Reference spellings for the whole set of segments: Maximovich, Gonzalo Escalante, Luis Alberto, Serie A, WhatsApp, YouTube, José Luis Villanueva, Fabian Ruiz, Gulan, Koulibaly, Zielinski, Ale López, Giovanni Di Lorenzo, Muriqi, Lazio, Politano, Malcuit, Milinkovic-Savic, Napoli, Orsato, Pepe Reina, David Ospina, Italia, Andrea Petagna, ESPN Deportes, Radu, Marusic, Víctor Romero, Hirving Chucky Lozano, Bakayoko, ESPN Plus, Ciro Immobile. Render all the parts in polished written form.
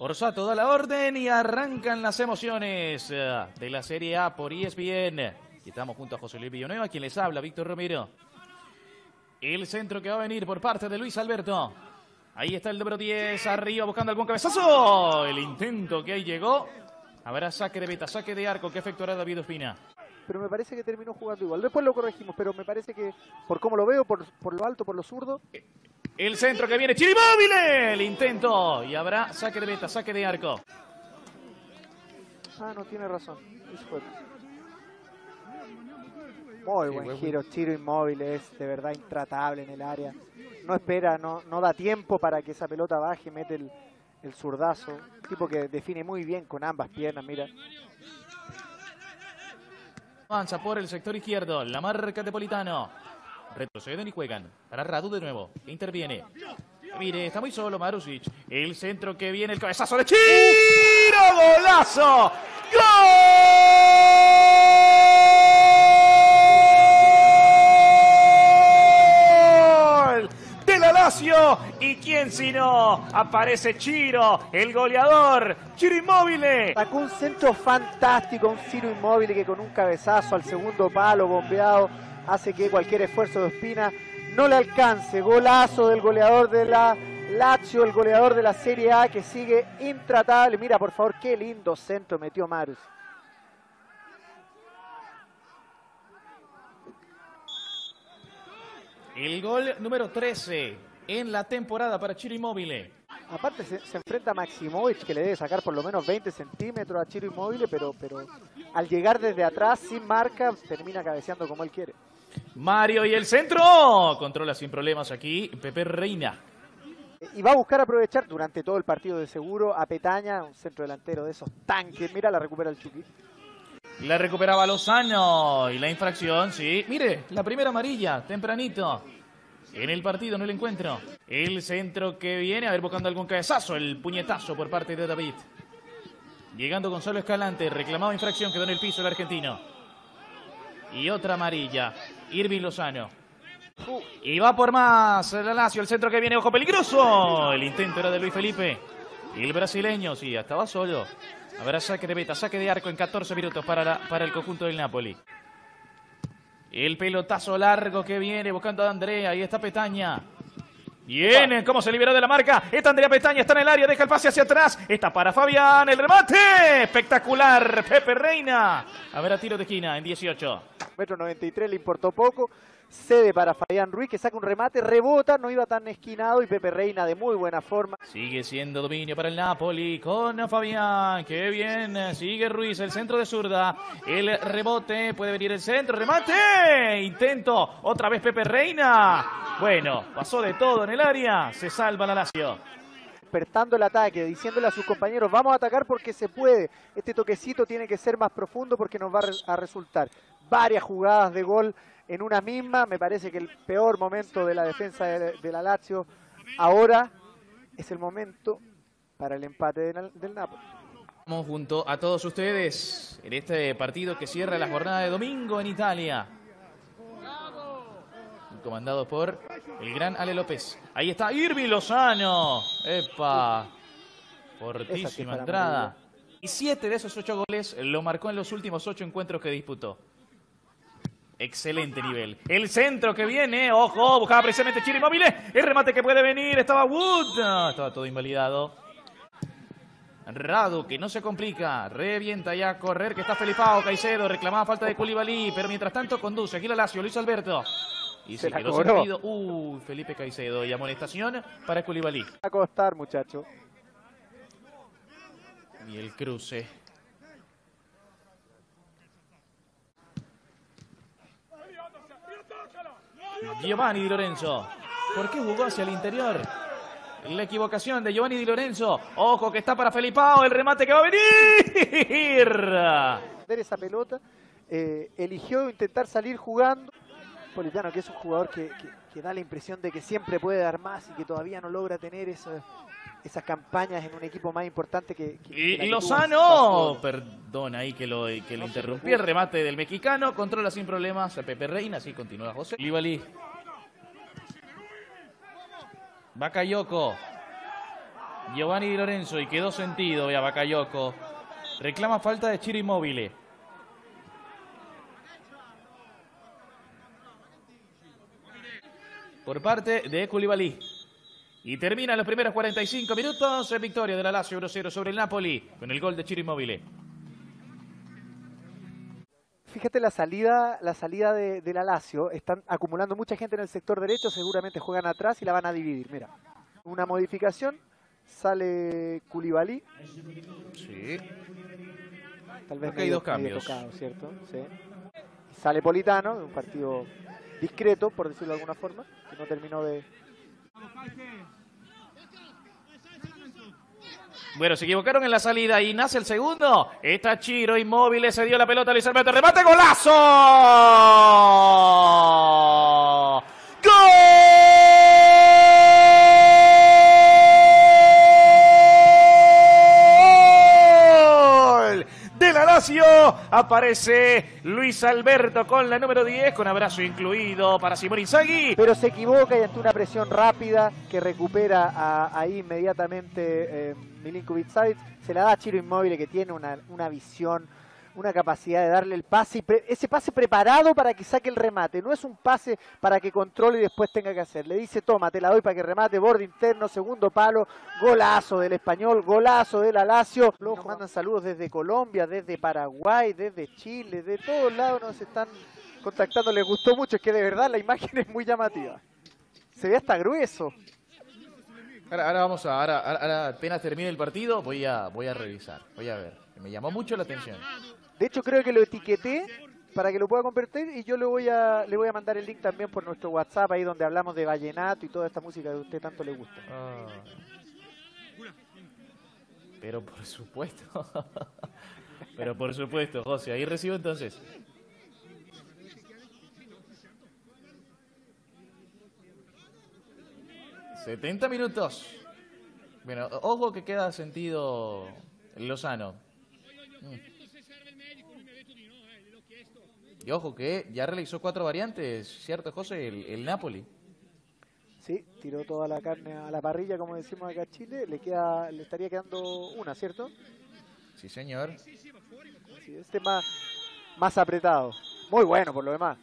Orsato da la orden y arrancan las emociones de la Serie A por ESPN. Estamos junto a José Luis Villanueva, quien les habla, Víctor Romero. El centro que va a venir por parte de Luis Alberto. Ahí está el número 10, arriba buscando algún cabezazo. El intento que ahí llegó. Habrá saque de meta, saque de arco que efectuará David Ospina. Pero me parece que terminó jugando igual. Después lo corregimos, pero me parece que, por cómo lo veo, por lo alto, por lo zurdo. El centro que viene, Ciro Immobile, el intento. Y habrá saque de meta, saque de arco. Ah, no, tiene razón. Muy buen giro, Ciro Immobile es de verdad intratable en el área. No espera, no da tiempo para que esa pelota baje, mete el zurdazo. Tipo que define muy bien con ambas piernas, mira. Avanza por el sector izquierdo, la marca de Politano. Retroceden y juegan para Radu de nuevo, interviene. Mire, está muy solo Marusic. El centro que viene, el cabezazo de Ciro. ¡Golazo! ¡Gol! De la Lazio. ¿Y quién si no? Aparece Ciro, el goleador. Ciro Immobile. Sacó un centro fantástico, un Ciro Immobile que con un cabezazo al segundo palo bombeado hace que cualquier esfuerzo de Ospina no le alcance. Golazo del goleador de la Lazio, el goleador de la Serie A que sigue intratable. Mira, por favor, qué lindo centro metió Marus. El gol número 13 en la temporada para Ciro Immobile. Aparte se enfrenta a Maximovich, que le debe sacar por lo menos 20 centímetros a Ciro Immobile, pero al llegar desde atrás sin marca termina cabeceando como él quiere. Mario y el centro, controla sin problemas aquí Pepe Reina. Y va a buscar aprovechar durante todo el partido de seguro a Petagna, un centro delantero de esos tanques. Mira, la recupera el Chucky. La recuperaba Lozano y la infracción, sí. Mire, la primera amarilla, tempranito. En el partido, no el encuentro. El centro que viene, a ver, buscando algún cabezazo. El puñetazo por parte de David. Llegando Gonzalo Escalante, reclamaba infracción, quedó en el piso el argentino. Y otra amarilla, Hirving Lozano. Y va por más, la Lazio, el centro que viene, ojo peligroso. El intento era de Luis Felipe. Y el brasileño, sí, estaba solo. Habrá saque de meta, saque de arco en 14 minutos para el conjunto del Napoli. El pelotazo largo que viene buscando a Andrea. Ahí está Petagna. Viene, cómo se liberó de la marca. Está Andrea Petagna, está en el área, deja el pase hacia atrás. Está para Fabián, el remate. Espectacular, Pepe Reina. A ver, a tiro de esquina en 18. Metro 93, le importó poco. Cede para Fabián Ruiz, que saca un remate, rebota, no iba tan esquinado. Y Pepe Reina de muy buena forma. Sigue siendo dominio para el Napoli con Fabián. ¡Qué bien! Sigue Ruiz, el centro de zurda. El rebote, puede venir el centro, remate. Intento, otra vez Pepe Reina. Bueno, pasó de todo en el área. Se salva la Lazio. Despertando el ataque, diciéndole a sus compañeros, vamos a atacar porque se puede. Este toquecito tiene que ser más profundo porque nos va a resultar. Varias jugadas de gol en una misma. Me parece que el peor momento de la defensa de la Lazio ahora es el momento para el empate del Napoli. Estamos junto a todos ustedes en este partido que cierra la jornada de domingo en Italia. Comandado por el gran Ale López. Ahí está Hirving Lozano. ¡Epa! Fortísima entrada. Y 7 de esos 8 goles lo marcó en los últimos 8 encuentros que disputó. Excelente nivel. El centro que viene. Ojo, buscaba precisamente Ciro Immobile. El remate que puede venir. Estaba Wood. No, estaba todo invalidado. Radu, que no se complica. Revienta ya a correr. Que está Felipao Caicedo. Reclamaba falta de Koulibaly. Pero mientras tanto conduce. Aquí la Lazio. Luis Alberto. Y se quedó sentido. Felipe Caicedo. Y amonestación para Koulibaly. Va a costar, muchacho. Y el cruce. Giovanni Di Lorenzo. ¿Por qué jugó hacia el interior? La equivocación de Giovanni Di Lorenzo. Ojo que está para Felipao. El remate que va a venir. Esa pelota. Eligió intentar salir jugando. Politano, que es un jugador que da la impresión de que siempre puede dar más y que todavía no logra tener esas campañas en un equipo más importante que Lozano. Perdón ahí que lo interrumpí. El remate del mexicano, controla sin problemas a Pepe Reina, así continúa José Koulibaly. Bakayoko. Giovanni Di Lorenzo y quedó sentido. Y a Bakayoko. Reclama falta de Ciro Immobile. Por parte de Koulibaly. Y terminan los primeros 45 minutos. En victoria de la Lazio 1-0 sobre el Napoli. Con el gol de Ciro Immobile. Fíjate la salida de la Lazio. Están acumulando mucha gente en el sector derecho. Seguramente juegan atrás y la van a dividir. Mira, una modificación. Sale Koulibaly. Sí. Tal vez hay dos cambios. Tocado, ¿cierto? Sí. Sale Politano, un partido discreto, por decirlo de alguna forma, que no terminó de... Bueno, se equivocaron en la salida y nace el segundo. Está Ciro Immobile, se dio la pelota, Luis Alberto, remate, golazo. ¡Gol! Aparece Luis Alberto con la número 10, con abrazo incluido para Simone Inzaghi. Pero se equivoca y ante una presión rápida que recupera ahí inmediatamente Milinkovic-Savic. Se la da a Ciro Immobile, que tiene una visión, una capacidad de darle el pase. Ese pase preparado para que saque el remate. No es un pase para que controle y después tenga que hacer. Le dice, toma, te la doy para que remate. Borde interno, segundo palo. Golazo del Español, golazo del Lazio. Nos mandan saludos desde Colombia, desde Paraguay, desde Chile. De todos lados nos están contactando. Les gustó mucho. Es que de verdad la imagen es muy llamativa. Se ve hasta grueso. Ahora apenas termine el partido, voy a revisar. Voy a ver. Me llamó mucho la atención. De hecho, creo que lo etiqueté para que lo pueda compartir y yo le voy a mandar el link también por nuestro WhatsApp, ahí donde hablamos de vallenato y toda esta música que a usted tanto le gusta. Ah. Pero por supuesto. Pero por supuesto, José. Ahí recibo entonces. ¡70 minutos! Bueno, ojo que queda sentido Lozano. Y ojo que ya realizó 4 variantes, ¿cierto, José? El Napoli. Sí, tiró toda la carne a la parrilla, como decimos acá en Chile. Le estaría quedando una, ¿cierto? Sí, señor. Sí, este más apretado. Muy bueno, por lo demás.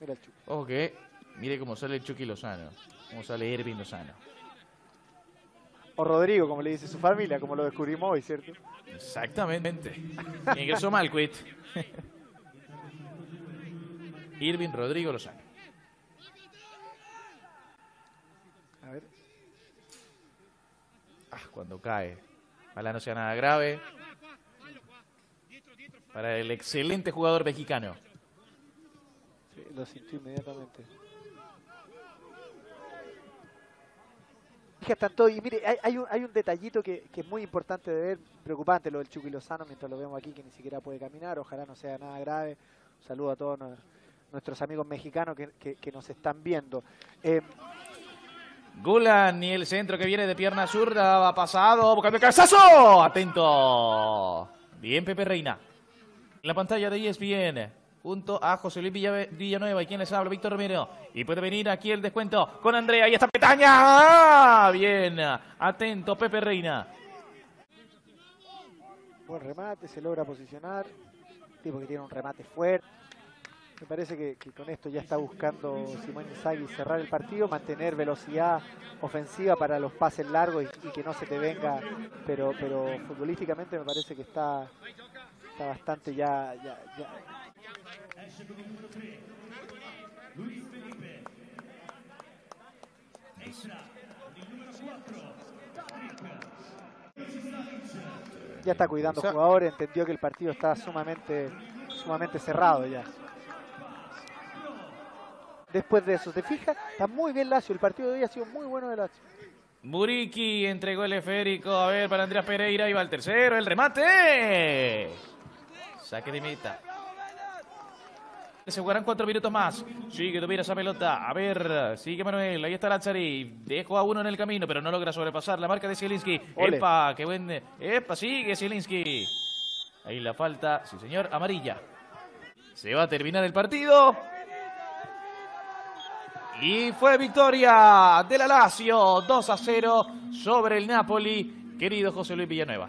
Mira el Chucky. Ojo que, mire cómo sale el Chucky Lozano. Cómo sale Hirving Lozano. O Rodrigo, como le dice su familia, como lo descubrimos hoy, ¿cierto? Exactamente. Ingresó Malcuit. Hirving, Rodrigo, Lozano. A ver. Cuando cae. Ojalá no sea nada grave. Para el excelente jugador mexicano. Sí, lo sintió inmediatamente. Tanto, y mire, hay un detallito que es muy importante de ver, preocupante lo del Chucky Lozano, mientras lo vemos aquí, que ni siquiera puede caminar, ojalá no sea nada grave. Un saludo a todos nuestros amigos mexicanos que nos están viendo. Gulan y el centro que viene de pierna zurda, va pasado, buscando el cabezazo, atento, bien Pepe Reina. En la pantalla de ESPN. Junto a José Luis Villanueva. ¿Y quién les habla? Víctor Romero. Y puede venir aquí el descuento con Andrea. ¡Y está Petagna! ¡Ah! Bien. Atento, Pepe Reina. Buen remate. Se logra posicionar. Tipo que tiene un remate fuerte. Me parece que con esto ya está buscando Simone Inzaghi cerrar el partido. Mantener velocidad ofensiva para los pases largos y que no se te venga. Pero futbolísticamente me parece que está bastante ya. Ya está cuidando jugadores, entendió que el partido está sumamente cerrado ya. Después de eso, ¿te fijas? Está muy bien Lazio, el partido de hoy ha sido muy bueno de Lazio. Muriqi entregó el esférico, a ver, para Andrés Pereira, iba al tercero, el remate. Saque de mitad. Se jugarán 4 minutos más. Sigue tuviera esa pelota. A ver, sigue Manuel. Ahí está Lanzari. Dejó a uno en el camino, pero no logra sobrepasar la marca de Zielinski. Ole. ¡Epa! ¡Qué buen! ¡Epa! Sigue Zielinski. Ahí la falta. Sí, señor. Amarilla. Se va a terminar el partido. Y fue victoria de la Lazio, 2-0 sobre el Napoli, querido José Luis Villanueva.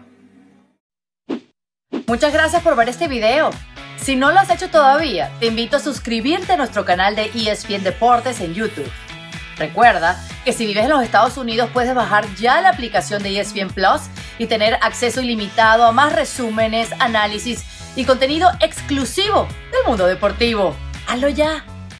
Muchas gracias por ver este video. Si no lo has hecho todavía, te invito a suscribirte a nuestro canal de ESPN Deportes en YouTube. Recuerda que si vives en los Estados Unidos puedes bajar ya la aplicación de ESPN Plus y tener acceso ilimitado a más resúmenes, análisis y contenido exclusivo del mundo deportivo. ¡Hazlo ya!